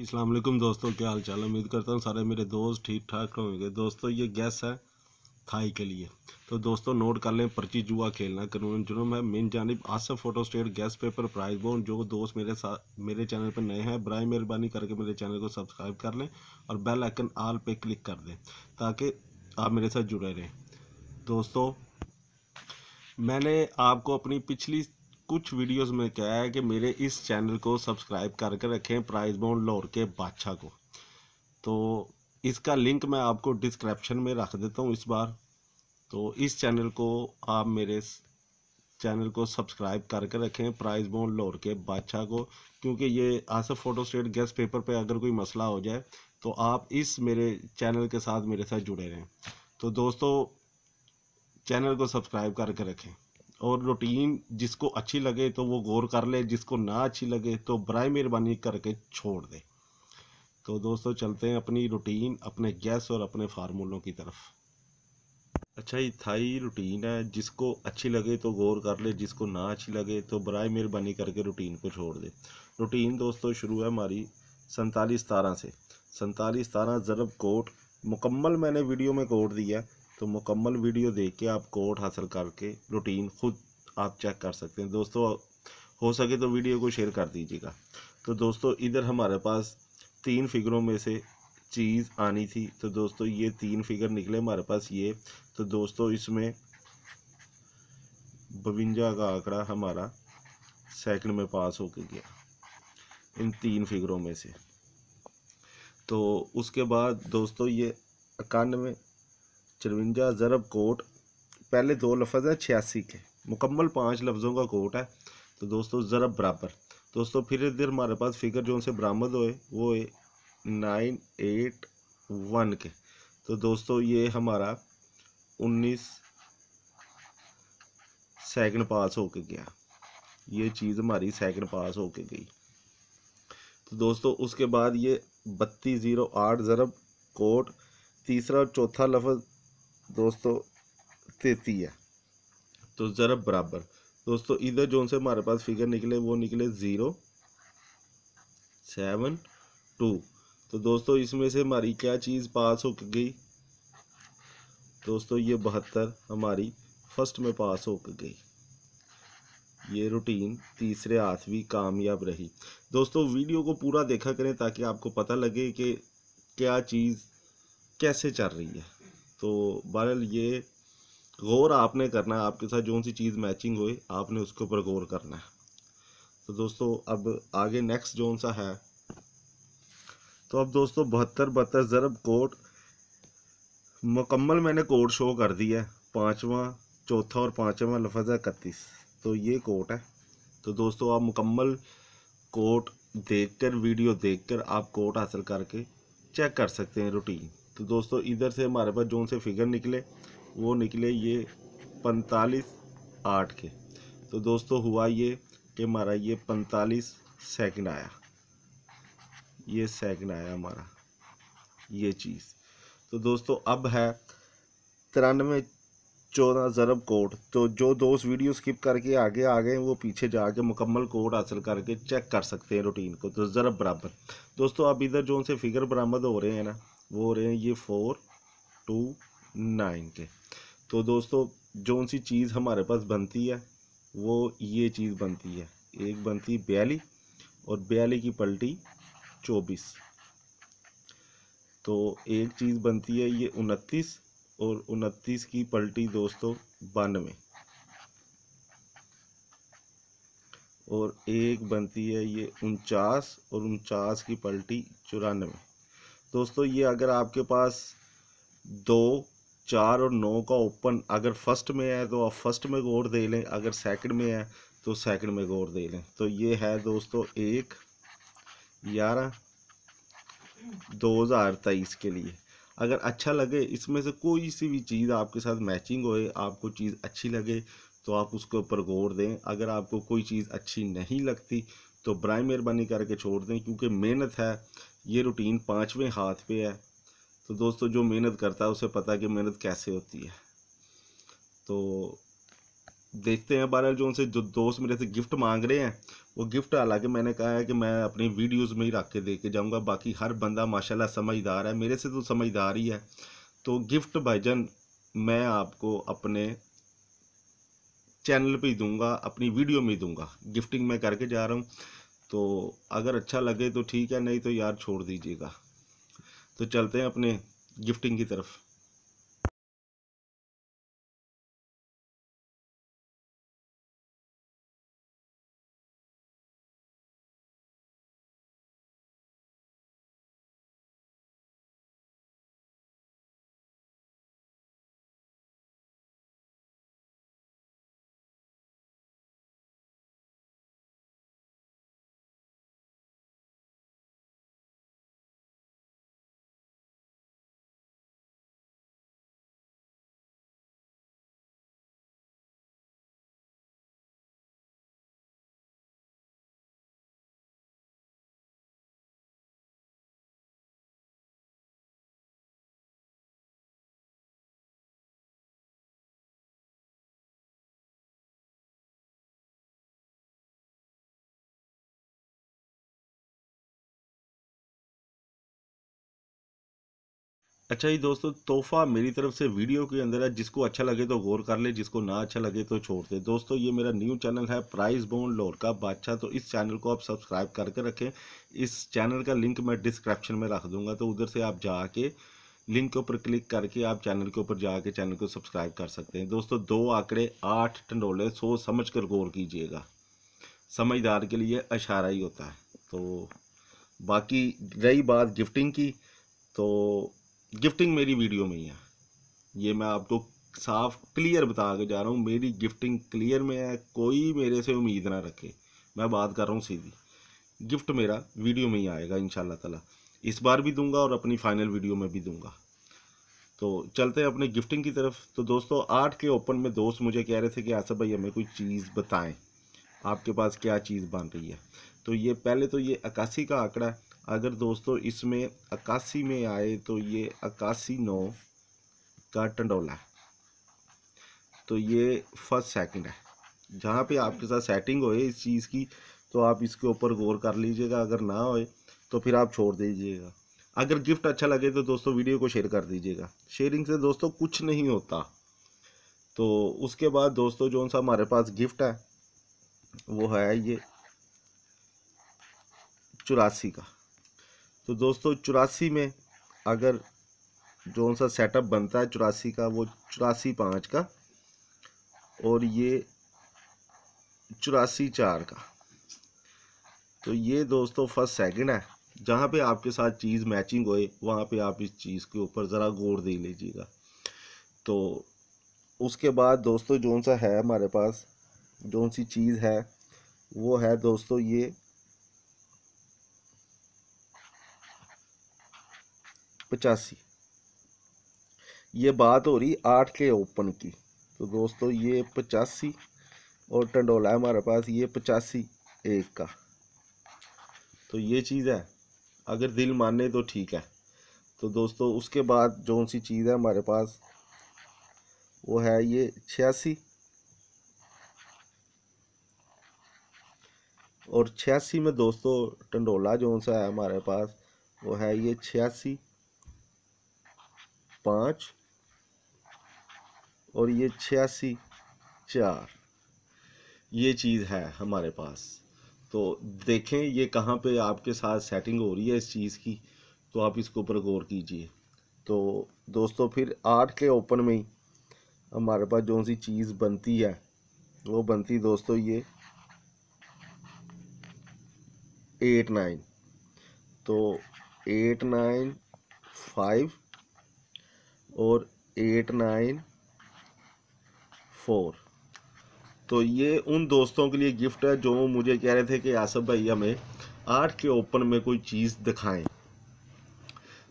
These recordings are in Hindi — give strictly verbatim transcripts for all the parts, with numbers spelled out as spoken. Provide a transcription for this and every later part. अस्सलाम वालेकुम दोस्तों, क्या हाल चाल। उम्मीद करता हूँ सारे मेरे दोस्त ठीक ठाक होंगे। दोस्तों ये गैस है थाई के लिए, तो दोस्तों नोट कर लें, पर्ची जुआ खेलना कानून जुर्म है। मेन जानिब Asif photostat guess paper prize bond. जो दोस्त मेरे साथ मेरे चैनल पर नए हैं, बराए मेहरबानी करके मेरे चैनल को सब्सक्राइब कर लें और बेल आइकन आल पे क्लिक कर दें ताकि आप मेरे साथ जुड़े रहें। दोस्तों मैंने आपको अपनी पिछली कुछ वीडियोस में क्या है कि मेरे इस चैनल को सब्सक्राइब करके रखें, प्राइस बाउंड लाहौर के बादशाह को। तो इसका लिंक मैं आपको डिस्क्रिप्शन में रख देता हूँ इस बार। तो इस चैनल को आप मेरे चैनल को सब्सक्राइब करके रखें, प्राइस बाउंड लाहौर के बादशाह को, क्योंकि ये आसिफ फोटोस्टेट गैस पेपर पे अगर कोई मसला हो जाए तो आप इस मेरे चैनल के साथ मेरे साथ जुड़े रहें। तो दोस्तों चैनल को सब्सक्राइब करके रखें और रूटीन जिसको अच्छी लगे तो वो गौर कर ले, जिसको ना अच्छी लगे तो बराए मेहरबानी करके छोड़ दे। तो दोस्तों चलते हैं अपनी रूटीन, अपने गैस और अपने फार्मूलों की तरफ। अच्छा ये थाई रूटीन है, जिसको अच्छी लगे तो गौर कर ले, जिसको ना अच्छी लगे तो बराए मेहरबानी करके रूटीन को छोड़ दे। रूटीन दोस्तों शुरू है हमारी सैंतालीस तारह से। सैंतालीस तारह ज़रब कोट मुकम्मल मैंने वीडियो में कोट दिया, तो मुकम्मल वीडियो देख के आप कोड हासिल करके रूटीन खुद आप चेक कर सकते हैं। दोस्तों हो सके तो वीडियो को शेयर कर दीजिएगा। तो दोस्तों इधर हमारे पास तीन फिगरों में से चीज़ आनी थी, तो दोस्तों ये तीन फिगर निकले हमारे पास ये। तो दोस्तों इसमें बवंजा का आंकड़ा हमारा सेकंड में पास होके गया इन तीन फिगरों में से। तो उसके बाद दोस्तों ये इक्यानवे चरवंजा ज़रब कोट पहले दो लफ्ज़ हैं छियासी के, मुकम्मल पाँच लफ्ज़ों का कोट है। तो दोस्तों ज़रब बराबर दोस्तों फिर इधर हमारे पास फिगर जो उनसे बरामद होए वो है नाइन एट वन के। तो दोस्तों ये हमारा उन्नीस सेकंड पास होके गया, ये चीज़ हमारी सेकंड पास होके गई। तो दोस्तों उसके बाद ये बत्तीस ज़ीरो आठ ज़रब कोट तीसरा और चौथा लफ्ज़ दोस्तों तेती है। तो ज़रब बराबर दोस्तों इधर जो से हमारे पास फिगर निकले वो निकले ज़ीरो सेवन टू। तो दोस्तों इसमें से हमारी क्या चीज़ पास हो गई, दोस्तों ये बहत्तर हमारी फर्स्ट में पास हो गई। ये रूटीन तीसरे आठवीं कामयाब रही। दोस्तों वीडियो को पूरा देखा करें ताकि आपको पता लगे कि क्या चीज़ कैसे चल रही है। तो बहरहाल ये गौर आपने करना है, आपके साथ जो सी चीज़ मैचिंग होए आपने उसके ऊपर गौर करना है। तो दोस्तों अब आगे नेक्स्ट जोन सा है। तो अब दोस्तों बहत्तर बहत्तर ज़रब कोट मुकम्मल मैंने कोट शो कर दिया है, पाँचवा चौथा और पाँचवा लफ्ज़ है इकतीस। तो ये कोट है। तो दोस्तों आप मुकम्मल कोट देखकर वीडियो देखकर आप कोट हासिल करके चेक कर सकते हैं रूटीन। तो दोस्तों इधर से हमारे पास जो से फिगर निकले वो निकले ये पैंतालीस आठ के। तो दोस्तों हुआ ये कि हमारा ये पैंतालीस सेकंड आया, ये सेकंड आया हमारा ये चीज़। तो दोस्तों अब है तिरानवे चौदह ज़रब कोड। तो जो दोस्त वीडियो स्किप करके आगे आ गए वो पीछे जाके मुकम्मल कोड हासिल करके चेक कर सकते हैं रूटीन को। तो ज़रब बराबर दोस्तों अब इधर जो से फिगर बरामद हो रहे हैं ना वो हो रहे हैं ये फोर टू नाइन के। तो दोस्तों जो सी चीज़ हमारे पास बनती है वो ये चीज़ बनती है, एक बनती बयाली और बयाली की पलटी चौबीस। तो एक चीज़ बनती है ये उनतीस और उनतीस की पलटी दोस्तों बानवे, और एक बनती है ये उनचास और उनचास की पलटी चौरानवे। दोस्तों ये अगर आपके पास दो चार और नौ का ओपन अगर फर्स्ट में है तो आप फर्स्ट में गौर दे लें, अगर सेकंड में है तो सेकंड में गौर दे लें। तो ये है दोस्तों एक ग्यारह दो हज़ार तेईस के लिए। अगर अच्छा लगे इसमें से कोई सी भी चीज़ आपके साथ मैचिंग होए, आपको चीज़ अच्छी लगे तो आप उसके ऊपर गौर दें। अगर आपको कोई चीज़ अच्छी नहीं लगती तो बराए मेहरबानी करके छोड़ दें, क्योंकि मेहनत है, ये रूटीन पाँचवें हाथ पे है। तो दोस्तों जो मेहनत करता है उसे पता है कि मेहनत कैसे होती है। तो देखते हैं बहरहाल जो उनसे जो दोस्त मेरे से गिफ्ट मांग रहे हैं वो गिफ्ट, हालांकि मैंने कहा है कि मैं अपनी वीडियोस में ही रख के दे के जाऊँगा। बाकी हर बंदा माशाल्लाह समझदार है, मेरे से तो समझदार ही है। तो गिफ्ट भाईजान मैं आपको अपने चैनल पे ही दूँगा, अपनी वीडियो में ही दूँगा, गिफ्टिंग मैं करके जा रहा हूँ। तो अगर अच्छा लगे तो ठीक है, नहीं तो यार छोड़ दीजिएगा। तो चलते हैं अपने गिफ्टिंग की तरफ। अच्छा जी दोस्तों, तोहफा मेरी तरफ से वीडियो के अंदर है, जिसको अच्छा लगे तो गौर कर ले, जिसको ना अच्छा लगे तो छोड़ दे। दोस्तों ये मेरा न्यू चैनल है प्राइस बोन लोर का बादशाह, तो इस चैनल को आप सब्सक्राइब करके रखें। इस चैनल का लिंक मैं डिस्क्रिप्शन में रख दूंगा, तो उधर से आप जाके लिंक के ऊपर क्लिक करके आप चैनल के ऊपर जाके चैनल को सब्सक्राइब कर सकते हैं। दोस्तों दो आंकड़े आठ टंडोले, सोच समझ कर गौर कीजिएगा, समझदार के लिए इशारा ही होता है। तो बाकी रही बात गिफ्टिंग की, तो गिफ्टिंग मेरी वीडियो में ही है, ये मैं आपको साफ क्लियर बता के जा रहा हूँ। मेरी गिफ्टिंग क्लियर में है, कोई मेरे से उम्मीद ना रखे, मैं बात कर रहा हूँ सीधी। गिफ्ट मेरा वीडियो में ही आएगा इंशाल्लाह ताला, इस बार भी दूंगा और अपनी फाइनल वीडियो में भी दूंगा। तो चलते हैं अपने गिफ्टिंग की तरफ। तो दोस्तों आठ के ओपन में दोस्त मुझे कह रहे थे कि आसिफ भाई हमें कोई चीज़ बताएँ, आपके पास क्या चीज़ बन रही है। तो ये पहले तो ये इक्यासी का आंकड़ा है, अगर दोस्तों इसमें इक्यासी में आए तो ये इक्यासी नौ का टंडोला है। तो ये फर्स्ट सेकंड है, जहाँ पे आपके साथ सेटिंग होए इस चीज़ की तो आप इसके ऊपर गौर कर लीजिएगा, अगर ना होए तो फिर आप छोड़ दीजिएगा। अगर गिफ्ट अच्छा लगे तो दोस्तों वीडियो को शेयर कर दीजिएगा, शेयरिंग से दोस्तों कुछ नहीं होता। तो उसके बाद दोस्तों जो सा हमारे पास गिफ्ट है वो है ये चौरासी का। तो दोस्तों चौरासी में अगर जो सा सेटअप बनता है चौरासी का, वो चौरासी पाँच का और ये चौरासी चार का। तो ये दोस्तों फर्स्ट सेकंड है, जहाँ पे आपके साथ चीज़ मैचिंग होए वहाँ पे आप इस चीज़ के ऊपर ज़रा गौर दे लीजिएगा। तो उसके बाद दोस्तों जो सा है हमारे पास जो सी चीज़ है वो है दोस्तों ये पचासी। ये बात हो रही आठ के ओपन की, तो दोस्तों ये पचासी और टंडोला है हमारे पास ये पचासी एक का। तो ये चीज़ है, अगर दिल माने तो ठीक है। तो दोस्तों उसके बाद जो सी चीज़ है हमारे पास वो है ये छियासी और छियासी में दोस्तों टंडोला जो सा है हमारे पास वो है ये छियासी पाँच और ये छियासी चार। ये चीज़ है हमारे पास। तो देखें ये कहाँ पे आपके साथ सेटिंग हो रही है इस चीज़ की, तो आप इसके ऊपर गौर कीजिए। तो दोस्तों फिर आठ के ओपन में ही हमारे पास जो सी चीज़ बनती है वो बनती दोस्तों ये एट नाइन। तो एट नाइन फाइव और एट नाइन फोर। तो ये उन दोस्तों के लिए गिफ्ट है जो मुझे कह रहे थे कि आसिफ भाई हमें आठ के ओपन में कोई चीज़ दिखाएं।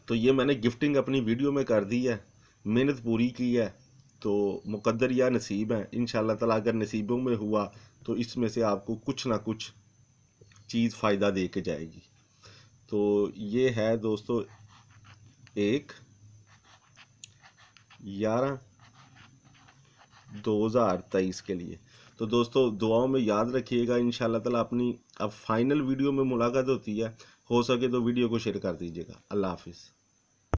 तो ये मैंने गिफ्टिंग अपनी वीडियो में कर दी है, मेहनत पूरी की है। तो मुकद्दर या नसीब है, इंशाल्लाह ताला अगर नसीबों में हुआ तो इसमें से आपको कुछ ना कुछ चीज़ फ़ायदा दे के जाएगी। तो ये है दोस्तों एक ग्यारह दो हज़ार तेईस के लिए। तो दोस्तों दुआओं में याद रखिएगा। इंशाल्लाह ताला अपनी अब फाइनल वीडियो में मुलाकात होती है, हो सके तो वीडियो को शेयर कर दीजिएगा। अल्लाह हाफिज़।